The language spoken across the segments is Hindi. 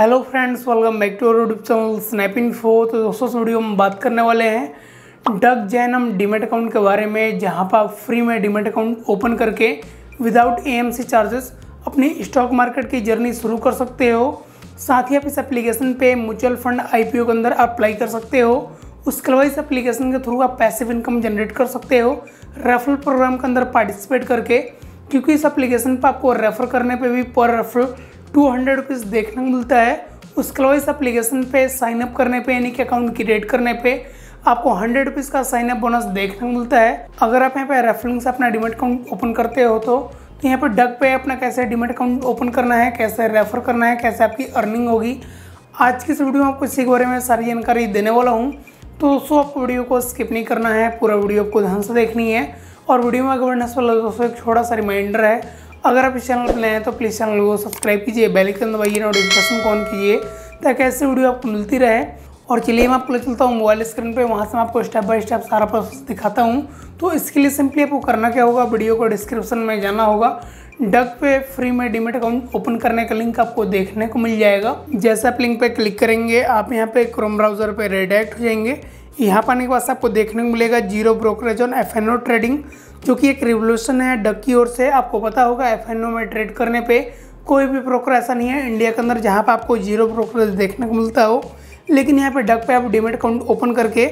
Hello friends, welcome back to our YouTube channel Snap Info. तो दोस्तों, इस वीडियो में बात करने वाले हैं डक जैनम डीमेट अकाउंट के बारे में, जहां पर आप फ्री में डीमेट अकाउंट ओपन करके विदाउट एएमसी चार्जेस अपनी स्टॉक मार्केट की जर्नी शुरू कर सकते हो। साथ ही आप इस एप्लीकेशन पे म्यूचुअल फंड आईपीओ के अंदर अप्लाई कर सकते हो। उसके अलावा इस एप्लीकेशन के थ्रू आप पैसिव इनकम जनरेट कर सकते हो रेफरल प्रोग्राम के अंदर पार्टिसिपेट करके, क्योंकि इस एप्लीकेशन पर आपको रेफ़र करने पर भी पर रेफरल 200 रुपीज़ देखने को मिलता है। उसके अलावा इस एप्लीकेशन पे साइन अप करने पे यानी कि अकाउंट क्रिएट करने पे आपको 100 रुपीज़ का साइन अप बोनस देखने को मिलता है। अगर आप यहाँ पे रेफरिंग से अपना डीमेट अकाउंट ओपन करते हो तो यहाँ पे डक पे अपना कैसे डीमेट अकाउंट ओपन करना है, कैसे रेफ़र करना है, कैसे आपकी अर्निंग होगी, आज की इस वीडियो में आपको इसी के बारे में सारी जानकारी देने वाला हूँ। तो दोस्तों, आपको वीडियो को स्किप नहीं करना है, पूरा वीडियो आपको ध्यान से देखनी है। और वीडियो में आगे बढ़ने से पहले दोस्तों एक छोटा सा रिमाइंडर है, अगर आप इस चैनल पर नए हैं तो प्लीज़ चैनल को सब्सक्राइब कीजिए, बेल आइकन दबाइए, नोटिफिकेशन को ऑन कीजिए ताकि ऐसे वीडियो आपको मिलती रहे। और चलिए मैं आपको ले चलता हूँ मोबाइल स्क्रीन पे, वहाँ से मैं आपको स्टेप बाय स्टेप सारा प्रोसेस दिखाता हूँ। तो इसके लिए सिंपली आपको करना क्या होगा, वीडियो को डिस्क्रिप्शन में जाना होगा, डक पे फ्री में डीमेट अकाउंट ओपन करने का लिंक आपको देखने को मिल जाएगा। जैसे आप लिंक पे क्लिक करेंगे, आप यहाँ पे क्रोम ब्राउजर पे रीडायरेक्ट हो जाएंगे। यहाँ पर आने के बाद आपको देखने को मिलेगा zero brokerage on FNO trading, जो कि एक रिवोल्यूशन है डक की ओर से। आपको पता होगा एफएनओ में ट्रेड करने पे कोई भी ब्रोकर ऐसा नहीं है इंडिया के अंदर जहाँ पर आपको जीरो ब्रोकरेज देखने को मिलता हो, लेकिन यहाँ पे डक पे आप डीमेट अकाउंट ओपन करके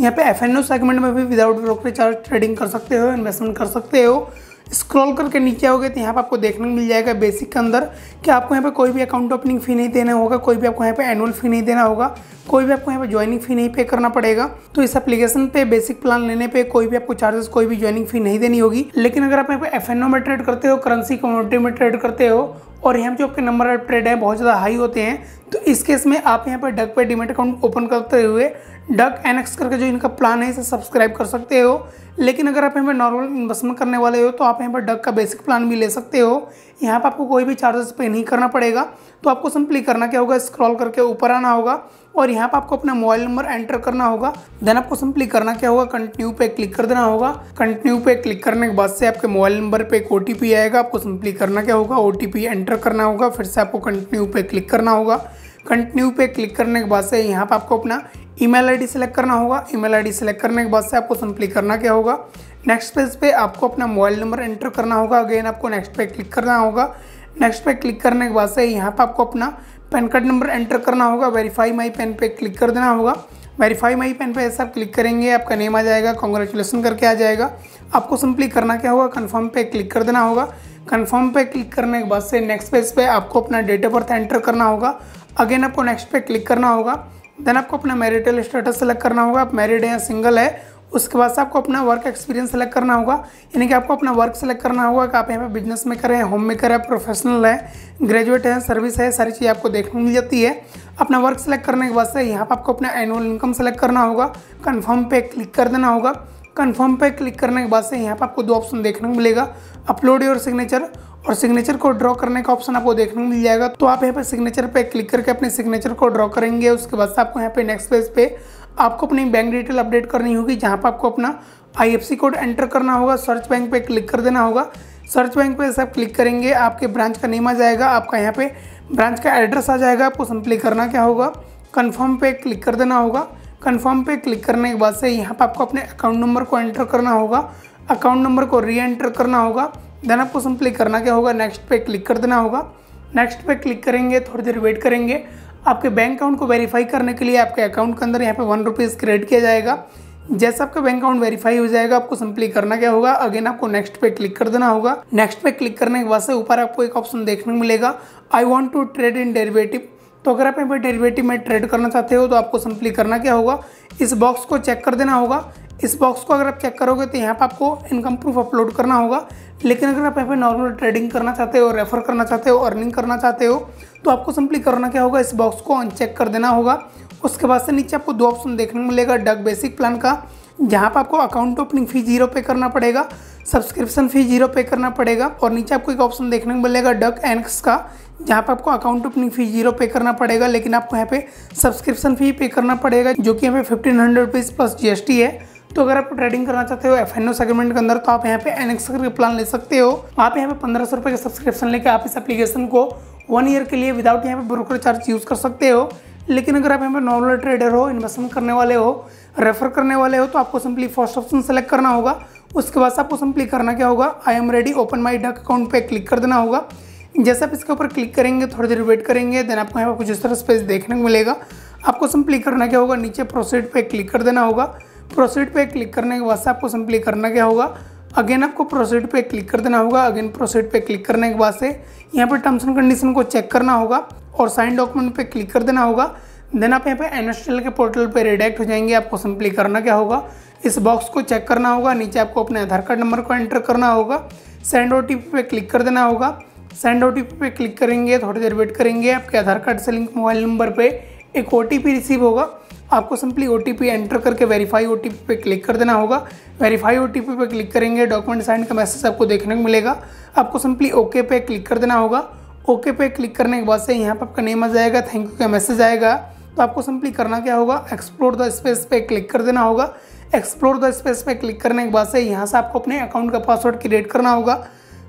यहाँ पे एफएनओ सेगमेंट में भी विदाउट ब्रोकरेज चार्ज ट्रेडिंग कर सकते हो, इन्वेस्टमेंट कर सकते हो। स्क्रॉल करके नीचे आओगे तो यहाँ पर आपको देखने को मिल जाएगा बेसिक के अंदर कि आपको यहाँ पे कोई भी अकाउंट ओपनिंग फ़ी नहीं देना होगा, कोई भी आपको यहाँ पे एनुअल फ़ी नहीं देना होगा, कोई भी आपको यहाँ पे ज्वाइनिंग फ़ी नहीं पे करना पड़ेगा। तो इस एप्लीकेशन पे बेसिक प्लान लेने पे कोई भी आपको चार्जेस, कोई भी ज्वाइनिंग फ़ी नहीं देनी होगी। लेकिन अगर आप यहाँ पे एफएनओ में ट्रेड करते हो, करेंसी कमोडिटी में ट्रेड करते हो और यहाँ जो आपके नंबर ऑफ ट्रेड है बहुत ज़्यादा हाई होते हैं, तो इस केस में आप यहाँ पर डक पे डीमेट अकाउंट ओपन करते हुए डक एनएक्स करके जो इनका प्लान है इसे सब्सक्राइब कर सकते हो। लेकिन अगर आप यहाँ पर नॉर्मल इन्वेस्टमेंट करने वाले हो तो आप यहाँ पर डक का बेसिक प्लान भी ले सकते हो, यहाँ पर आपको कोई भी चार्जेस पे नहीं करना पड़ेगा। तो आपको सिंपली करना क्या होगा, स्क्रॉल करके ऊपर आना होगा और यहाँ पर आपको अपना मोबाइल नंबर एंटर करना होगा। देन आपको सिंपली करना क्या होगा, कंटिन्यू पे क्लिक कर देना होगा। कंटिन्यू पे क्लिक करने के बाद से आपके मोबाइल नंबर पे एक ओटीपी आएगा, आपको सिंपली करना क्या होगा, ओटीपी एंटर करना होगा, फिर से आपको कंटिन्यू पे क्लिक करना होगा। कंटिन्यू पे क्लिक करने के बाद से यहाँ पर आपको अपना ईमेल आईडी सेलेक्ट करना होगा। ईमेल आईडी सेलेक्ट करने के बाद से आपको सिंपली करना क्या होगा, नेक्स्ट पेज पे आपको अपना मोबाइल नंबर एंटर करना होगा। अगेन आपको नेक्स्ट पे क्लिक करना होगा। नेक्स्ट पे क्लिक करने के बाद से यहाँ पर आपको अपना पैन कार्ड नंबर एंटर करना होगा। वेरीफाई माई पैन पे क्लिक कर देना होगा। वेरीफाई माई पैन पे ऐसा आप क्लिक करेंगे, आपका नेम आ जाएगा, कॉन्ग्रेचुलेसन करके आ जाएगा। आपको सिंपली करना क्या होगा, कन्फर्म पे क्लिक कर देना होगा। कन्फर्म पे क्लिक करने के बाद से नेक्स्ट पेज पे आपको अपना डेट ऑफ बर्थ एंटर करना होगा। अगेन आपको नेक्स्ट पे क्लिक करना होगा। देन आपको अपना मैरिटल स्टेटस सेलेक्ट करना होगा, आप मैरिड हैं या सिंगल है। उसके बाद से आपको अपना वर्क एक्सपीरियंस सेलेक्ट करना होगा, यानी कि आपको अपना वर्क सेलेक्ट करना होगा कि आप यहाँ पे बिजनेस में करें, होम मेकर है, प्रोफेशनल है, ग्रेजुएट है, सर्विस है, सारी चीज़ आपको देखने मिल जाती है। अपना वर्क सेलेक्ट करने के बाद से यहाँ पर आपको अपना एनुअल इनकम सेलेक्ट करना होगा। कन्फर्म पे क्लिक कर देना होगा। कन्फर्म पे क्लिक करने के बाद से यहाँ पर आपको दो ऑप्शन देखने को मिलेगा, अपलोड योर सिग्नेचर और सिग्नेचर को ड्रॉ करने का ऑप्शन आपको देखने को मिल जाएगा। तो आप यहाँ पे सिग्नेचर पे क्लिक करके अपने सिग्नेचर को ड्रॉ करेंगे। उसके बाद से आपको यहाँ पे नेक्स्ट पेज पे आपको अपनी बैंक डिटेल अपडेट करनी होगी, जहाँ पर आपको अपना आईएफसी कोड एंटर करना होगा। सर्च बैंक पे क्लिक कर देना होगा। सर्च बैंक पे सब क्लिक करेंगे, आपके ब्रांच का नेम आ जाएगा, आपका यहाँ पे ब्रांच का एड्रेस आ जाएगा। आपको सिंपली करना क्या होगा, कन्फर्म पे क्लिक कर देना होगा। कन्फर्म पे क्लिक करने के बाद से यहाँ पर आपको अपने अकाउंट नंबर को एंटर करना होगा। अकाउंट नंबर को री एंटर करना होगा। देन आपको सिंपली करना क्या होगा, नेक्स्ट पे क्लिक कर देना होगा। नेक्स्ट पे क्लिक करेंगे, थोड़ी देर वेट करेंगे। आपके बैंक अकाउंट को वेरीफाई करने के लिए आपके अकाउंट के अंदर यहाँ पे 1 रुपीज़ क्रेडिट किया जाएगा। जैसा आपका बैंक अकाउंट वेरीफाई हो जाएगा, आपको सिंपली करना क्या होगा, अगेन आपको नेक्स्ट पे क्लिक कर देना होगा। नेक्स्ट पे क्लिक करने के बाद से ऊपर आपको एक ऑप्शन देखने को मिलेगा, I want to trade in derivative. तो अगर आप यहाँ पर डेरिवेटिव में ट्रेड करना चाहते हो तो आपको सिंपली करना क्या होगा, इस बॉक्स को चेक कर देना होगा। इस बॉक्स को अगर आप चेक करोगे तो यहाँ पर आपको इनकम प्रूफ अपलोड करना होगा। लेकिन अगर आप यहाँ पे नॉर्मल ट्रेडिंग करना चाहते हो, रेफर करना चाहते हो, अर्निंग करना चाहते हो, तो आपको सिंपली करना क्या होगा, इस बॉक्स को अनचेक कर देना होगा। उसके बाद से नीचे आपको दो ऑप्शन देखने को मिलेगा डक बेसिक प्लान का, जहाँ पर आपको अकाउंट ओपनिंग फ़ी 0 पे करना पड़ेगा, सब्सक्रिप्शन फ़ी 0 पे करना पड़ेगा। और नीचे आपको एक ऑप्शन देखने को मिलेगा डक एनएक्स का, जहाँ पर आपको अकाउंट ओपनिंग फ़ी 0 पे करना पड़ेगा, लेकिन आपको यहाँ पे सब्सक्रिप्शन फ़ी पे करना पड़ेगा, जो कि यहाँ पे 1500 रुपीज़ प्लस GST है। तो अगर आप ट्रेडिंग करना चाहते हो एफएनओ सेगमेंट के अंदर तो आप यहाँ पे एनएक्स करके प्लान ले सकते हो। आप यहाँ पे 1500 रुपये का सब्सक्रिप्शन लेके आप इस एप्लीकेशन को 1 ईयर के लिए विदाउट यहाँ पे ब्रोकर चार्ज यूज़ कर सकते हो। लेकिन अगर आप यहाँ पे नॉर्मल ट्रेडर हो, इन्वेस्टमेंट करने वाले हो, रेफर करने वाले हो, तो आपको सिंपली फर्स्ट ऑप्शन सेलेक्ट करना होगा। उसके बाद आपको सिंपली करना क्या होगा, I am ready open my duck account पे क्लिक कर देना होगा। जैसे आप इसके ऊपर क्लिक करेंगे, थोड़ी देर वेट करेंगे, देन आपको यहाँ पर कुछ इस तरह स्पेस देखने को मिलेगा। आपको सिंपली करना क्या होगा, नीचे प्रोसीड पे क्लिक कर देना होगा। प्रोसीड पे क्लिक करने के बाद से आपको सिंपली करना क्या होगा, अगेन आपको प्रोसीड पे क्लिक कर देना होगा। अगेन प्रोसीड पे क्लिक करने के बाद से यहाँ पर टर्म्स एंड कंडीशन को चेक करना होगा और साइन डॉक्यूमेंट पे क्लिक कर देना होगा। देन आप यहाँ पे एनएसटीएल के पोर्टल पे रिडायरेक्ट हो जाएंगे। आपको सिंपली करना क्या होगा, इस बॉक्स को चेक करना होगा। नीचे आपको अपने आधार कार्ड नंबर को एंटर करना होगा। सेंड ओटीपी पे क्लिक कर देना होगा। सेंड ओटीपी पे क्लिक करेंगे, थोड़ी देर वेट करेंगे, आपके आधार कार्ड से लिंक मोबाइल नंबर पर एक ओटीपी रिसीव होगा। आपको सिंपली ओटीपी एंटर करके वेरीफाई ओटीपी पे क्लिक कर देना होगा। वेरीफाई ओटीपी पे क्लिक करेंगे, डॉक्यूमेंट साइन का मैसेज आपको देखने को मिलेगा। आपको सिंपली ओके पे क्लिक कर देना होगा। ओके पे क्लिक करने के बाद से यहाँ पर आपका नेम आ जाएगा, थैंक यू का मैसेज आएगा। तो आपको सिंपली करना क्या होगा, एक्सप्लोर द स्पेस पे क्लिक कर देना होगा। एक्सप्लोर द स्पेस पे क्लिक करने के बाद से यहाँ से आपको अपने अकाउंट का पासवर्ड क्रिएट करना होगा।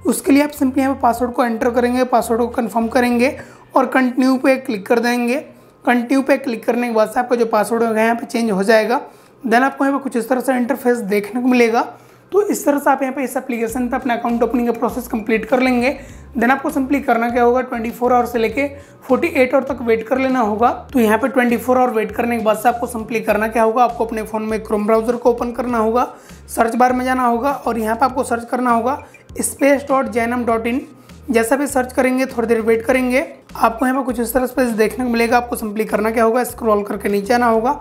उसके लिए आप सिंपली यहाँ पर पासवर्ड को एंटर करेंगे, पासवर्ड को कन्फर्म करेंगे और कंटिन्यू पे क्लिक कर देंगे। कंटिन्यू पे क्लिक करने के बाद से आपका जो पासवर्ड होगा यहाँ पे चेंज हो जाएगा। देन आपको यहाँ पे कुछ इस तरह से इंटरफेस देखने को मिलेगा। तो इस तरह से आप यहाँ पे इस एप्लीकेशन पे अपना अकाउंट ओपनिंग का प्रोसेस कंप्लीट कर लेंगे। देन आपको सिंपली करना क्या होगा, 24 आवर से लेके 48 आवर तक वेट कर लेना होगा। तो यहाँ पे 24 आवर वेट करने के बाद से आपको सिंपली करना क्या होगा, आपको अपने फ़ोन में क्रोम ब्राउजर को ओपन करना होगा, सर्च बार में जाना होगा और यहाँ पर आपको सर्च करना होगा space.jainam.in। जैसा भी सर्च करेंगे, थोड़ी देर वेट करेंगे, आपको यहाँ पर कुछ इस तरह स्पेस देखने को मिलेगा। आपको सिंपली करना क्या होगा, स्क्रॉल करके नीचे आना होगा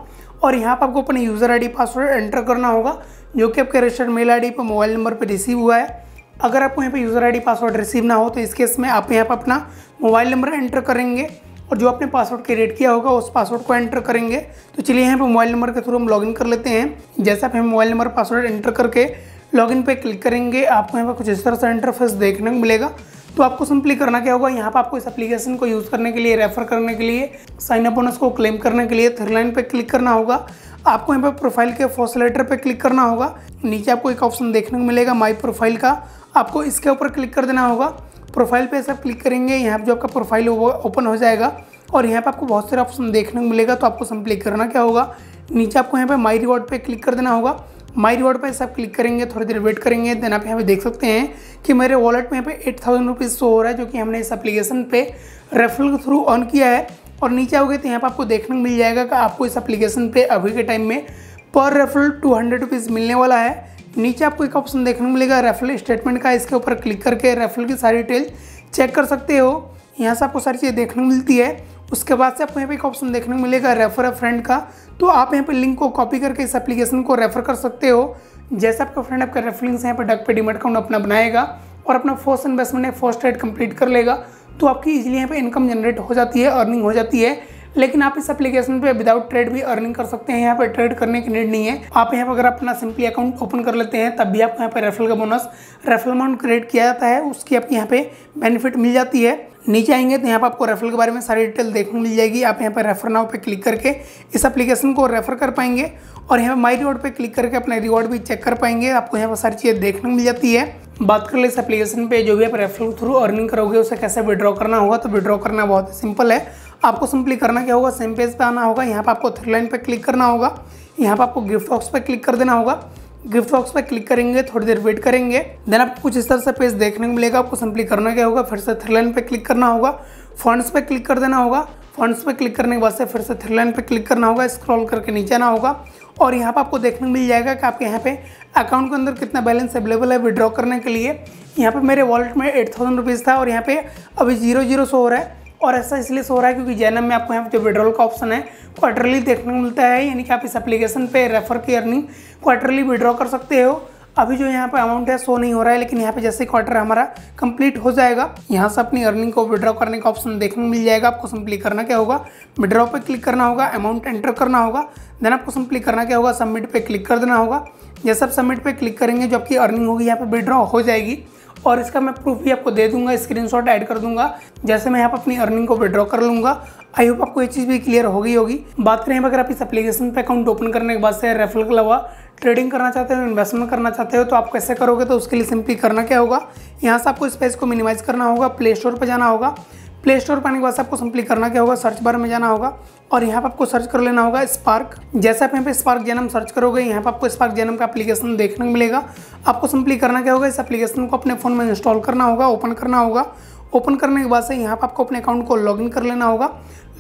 और यहाँ पर आपको अपने यूज़र आईडी पासवर्ड एंटर करना होगा जो कि आपके रजिस्टर्ड मेल आईडी पर मोबाइल नंबर पर रिसीव हुआ है। अगर आपको यहाँ पे यूज़र आईडी पासवर्ड रिसीव ना हो तो इस केस में आप यहाँ पर अपना मोबाइल नंबर एंटर करेंगे और जो आपने पासवर्ड क्रिएट किया होगा उस पासवर्ड को एंटर करेंगे। तो चलिए यहाँ पर मोबाइल नंबर के थ्रू हम लॉगिन कर लेते हैं। जैसे आप मोबाइल नंबर पासवर्ड एंटर करके लॉगिन पे क्लिक करेंगे, आपको यहाँ पर कुछ इस तरह से इंटरफेस देखने को मिलेगा। तो आपको सिंपली करना क्या होगा, यहाँ पर आपको इस एप्लीकेशन को यूज़ करने के लिए, रेफर करने के लिए, साइन अप बोनस को क्लेम करने के लिए थ्री लाइन पे क्लिक करना होगा। आपको यहाँ पर प्रोफाइल के फर्स्ट लेटर पे क्लिक करना होगा। नीचे आपको एक ऑप्शन देखने को मिलेगा माई प्रोफाइल का, आपको इसके ऊपर क्लिक कर देना होगा। प्रोफाइल पे सब क्लिक करेंगे, यहाँ पर जो आपका प्रोफाइल ओपन हो जाएगा और यहाँ पर आपको बहुत सारे ऑप्शन देखने को मिलेगा। तो आपको सिंपली करना क्या होगा, नीचे आपको यहाँ पर माई रिवॉर्ड पर क्लिक कर देना होगा। माई रिवॉर्ड पर सब क्लिक करेंगे, थोड़ी देर वेट करेंगे, देन आप यहाँ पे देख सकते हैं कि मेरे वॉलेट में यहाँ पे 8000 रुपीज़ शो हो रहा है जो कि हमने इस एप्लीकेशन पे रेफरल के थ्रू अर्न किया है। और नीचे आओगे तो यहाँ पे आपको देखने को मिल जाएगा कि आपको इस एप्लीकेशन पे अभी के टाइम में पर रेफरल 200 रुपीज़ मिलने वाला है। नीचे आपको एक ऑप्शन देखने को मिलेगा रेफरल स्टेटमेंट का, इसके ऊपर क्लिक करके रेफरल की सारी डिटेल चेक कर सकते हो। यहाँ से आपको सारी चीज़ें देखने को मिलती है। उसके बाद से आपको यहाँ पे एक ऑप्शन देखने को मिलेगा रेफर अ फ्रेंड का, तो आप यहाँ पे लिंक को कॉपी करके इस एप्लीकेशन को रेफर कर सकते हो। जैसे आपका फ्रेंड आपका रेफरिंग से यहाँ पे डक पे डीमैट अकाउंट अपना बनाएगा और अपना फर्स्ट इन्वेस्टमेंट है फर्स्ट ट्रेड कंप्लीट कर लेगा तो आपकी इजीली यहाँ पे इनकम जनरेट हो जाती है, अर्निंग हो जाती है। लेकिन आप इस एप्लीकेशन पे विदाउट ट्रेड भी अर्निंग कर सकते हैं, यहाँ पे ट्रेड करने की नीड नहीं है। आप यहाँ पर अगर अपना सिंपली अकाउंट ओपन कर लेते हैं तब भी आपको यहाँ पे रेफरल का बोनस, रेफरल अमाउंट क्रिएट किया जाता है, उसकी आपकी यहाँ पे बेनिफिट मिल जाती है। नीचे आएंगे तो यहाँ पर आपको रेफरल के बारे में सारी डिटेल देखने मिल जाएगी। आप यहाँ पर रेफर नाउ पे क्लिक करके इस एप्लीकेशन को रेफर कर पाएंगे और यहाँ पर माई रिवॉर्ड पे क्लिक करके अपना रिवॉर्ड भी चेक कर पाएंगे। आपको यहाँ पर सारी चीज़ें देखने मिल जाती है। बात कर ले इस एप्लीकेशन पे जो भी आप रेफरल थ्रू अर्निंग करोगे उसे कैसे विड्रॉ करना होगा, तो विड्रॉ करना बहुत सिंपल है। आपको सिंपली करना क्या होगा, सेम पेज पर आना होगा, यहाँ पर आपको थ्री लाइन पर क्लिक करना होगा, यहाँ पर आपको गिफ्ट बॉक्स पर क्लिक कर देना होगा। गिफ्ट बॉक्स पर क्लिक करेंगे, थोड़ी देर वेट करेंगे, देन आपको कुछ इस तरह से पेज देखने को मिलेगा। आपको सिंपली करना क्या होगा, फिर से थ्री लाइन पे क्लिक करना होगा, फंड्स पे क्लिक कर देना होगा। फंड्स पे क्लिक करने के बाद से फिर से थ्री लाइन पे क्लिक करना होगा, स्क्रॉल करके नीचे आना होगा और यहाँ पर आपको देखने को मिल जाएगा कि आपके यहाँ पे अकाउंट के अंदर कितना बैलेंस अवेलेबल है विड्रॉ करने के लिए। यहाँ पर मेरे वॉलेट में 8000 रुपीज़ था और यहाँ पे अभी 00 शो हो रहा है। और ऐसा इसलिए शो हो रहा है क्योंकि जैनम में आपको यहाँ पे जो विड्रॉल का ऑप्शन है क्वार्टरली देखने को मिलता है, यानी कि आप इस एप्लीकेशन पे रेफर की अर्निंग क्वार्टरली विड्रॉ कर सकते हो। अभी जो यहाँ पे अमाउंट है शो नहीं हो रहा है, लेकिन यहाँ पे जैसे क्वार्टर हमारा कंप्लीट हो जाएगा यहाँ से अपनी अर्निंग को विड्रॉ करने का ऑप्शन देखने को मिल जाएगा। आपको सिंपली करना क्या होगा, विड्रॉ पर क्लिक करना होगा, अमाउंट एंटर करना होगा, देन आपको सिंपली करना क्या होगा, सबमिट पर क्लिक कर देना होगा। जैसे आप सबमिट पर क्लिक करेंगे जो आपकी अर्निंग होगी यहाँ पर विड्रॉ हो जाएगी और इसका मैं प्रूफ भी आपको दे दूंगा, स्क्रीनशॉट ऐड कर दूंगा जैसे मैं यहाँ पर अपनी अर्निंग को विड्रॉ कर लूँगा। आई होप आपको ये चीज़ भी क्लियर हो गई होगी। बात करें अगर आप इस एप्लीकेशन पे अकाउंट ओपन करने के बाद से रेफरल के अलावा ट्रेडिंग करना चाहते हो, इन्वेस्टमेंट करना चाहते हो तो आप कैसे करोगे, तो उसके लिए सिंपली करना क्या होगा, यहाँ से आपको स्पेस को मिनिमाइज़ करना होगा, प्ले स्टोर पर जाना होगा। प्ले स्टोर पर आने के बाद आपको सिंपली करना क्या होगा, सर्च बार में जाना होगा और यहाँ पर आपको सर्च कर लेना होगा स्पार्क। जैसे आप यहाँ पे स्पार्क जैनम सर्च करोगे, यहाँ पर आपको स्पार्क जैनम का एप्लीकेशन देखने को मिलेगा। आपको सिंपली करना क्या होगा, इस एप्लीकेशन को अपने फ़ोन में इंस्टॉल करना होगा, ओपन करना होगा। ओपन करने के बाद से यहाँ पर आपको अपने अकाउंट को लॉगिन कर लेना होगा।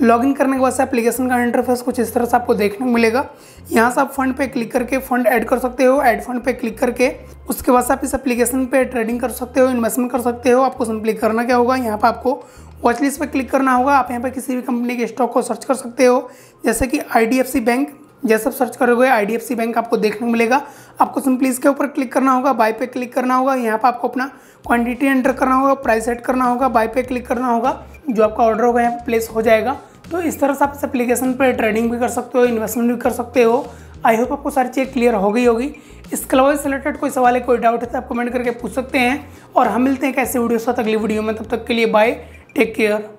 लॉगिन करने के बाद से एप्लीकेशन का इंटरफेस कुछ इस तरह से आपको देखने को मिलेगा। यहाँ से आप फंड पे क्लिक करके फंड ऐड कर सकते हो, ऐड फंड पे क्लिक करके उसके बाद से आप इस एप्लीकेशन पे ट्रेडिंग कर सकते हो, इन्वेस्टमेंट कर सकते हो। आपको सिंपली करना क्या होगा, यहाँ पर आपको वॉच लिस्ट पर क्लिक करना होगा। आप यहाँ पर किसी भी कंपनी के स्टॉक को सर्च कर सकते हो, जैसे कि IDFC बैंक। जैसे आप सर्च करोगे IDFC बैंक आपको देखने को मिलेगा। आपको सिंपली इसके ऊपर क्लिक करना होगा, बाय पे क्लिक करना होगा। यहाँ पर आपको अपना क्वांटिटी एंटर करना होगा, प्राइस सेट करना होगा, बाय पे क्लिक करना होगा, जो आपका ऑर्डर होगा यहाँ पर प्लेस हो जाएगा। तो इस तरह से आप इस एप्लीकेशन पर ट्रेडिंग भी कर सकते हो, इन्वेस्टमेंट भी कर सकते हो। आई होप आपको सारी चीज़ें क्लियर हो गई होगी। इसके अलावा इससे रिलेटेड कोई सवाल है, कोई डाउट है तो आप कमेंट करके पूछ सकते हैं। और हम मिलते हैं एक ऐसे वीडियो से, अगली वीडियो में। तब तक के लिए बाय, टेक केयर।